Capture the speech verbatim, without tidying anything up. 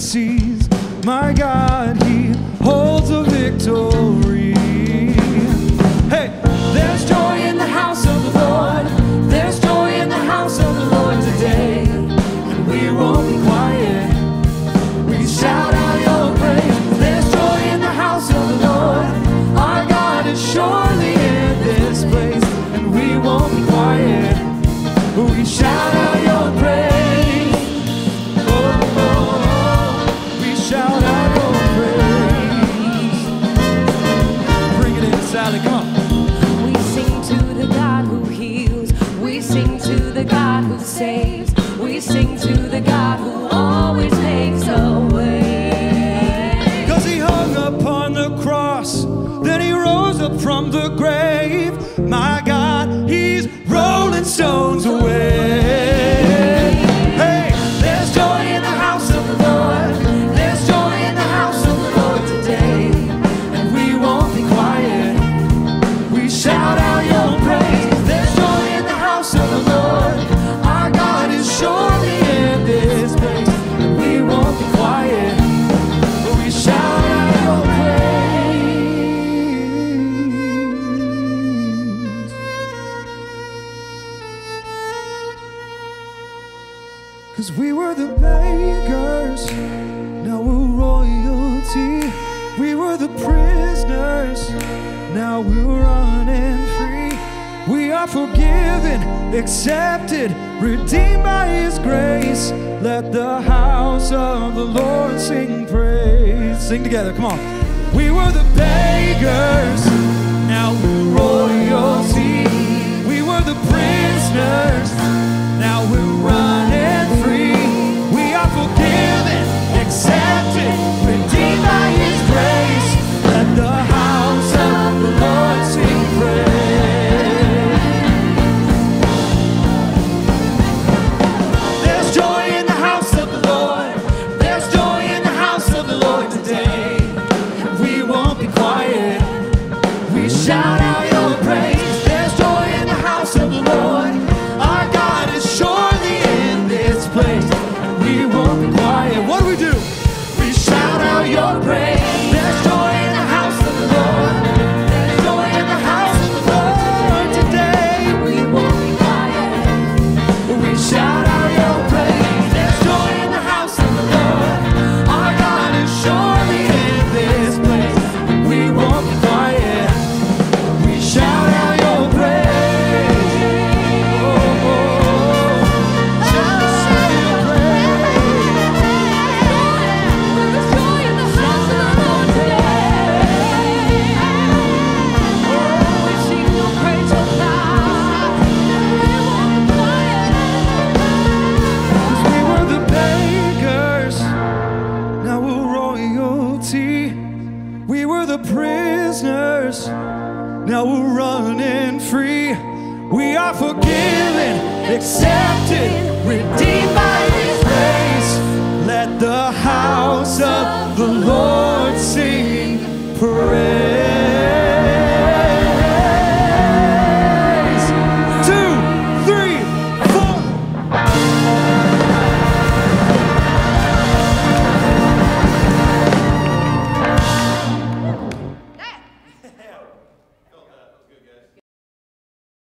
sees. My God, He holds a victory. Hey, there's joy in the house of the Lord. There's joy in the house of the Lord today. And we won't be quiet. We shout out your praise. There's joy in the house of the Lord. Our God is surely in this place. And we won't be quiet. We shout out your praise. Saves. We sing to the God who always makes a way. Cause He hung upon the cross, then He rose up from the grave. My God, He's rolling stones away. Hey, there's joy in the house of the Lord. There's joy in the house of the Lord today. And we won't be quiet. We shout out your praise. There's joy in the house of the Lord. Surely in this place, we won't be quiet, but we shout out praise. Cause we were the beggars, now we're royalty. We were the prisoners, now we're running free. We are forgiven, accepted, redeemed by His grace. Let the house of the Lord sing praise. Sing together, come on. We were the beggars, now we're royalty. We were the prisoners, now we're running free. We are forgiven, accepted, redeemed by His grace. Let the house of the Lord sing praise. Shout out your praise. There's joy in the house of the Lord. Our God is surely in this place. And we won't be quiet. What do we do? We shout out your praise. There's joy in the house of the Lord. There's joy in the house of the Lord today. We won't be quiet. We shout out your praise. There's joy in the house of the Lord. Our God is surely in this place. We won't be quiet. Now we're running free. We are forgiven, accepted, redeemed by His grace. Let the house of the Lord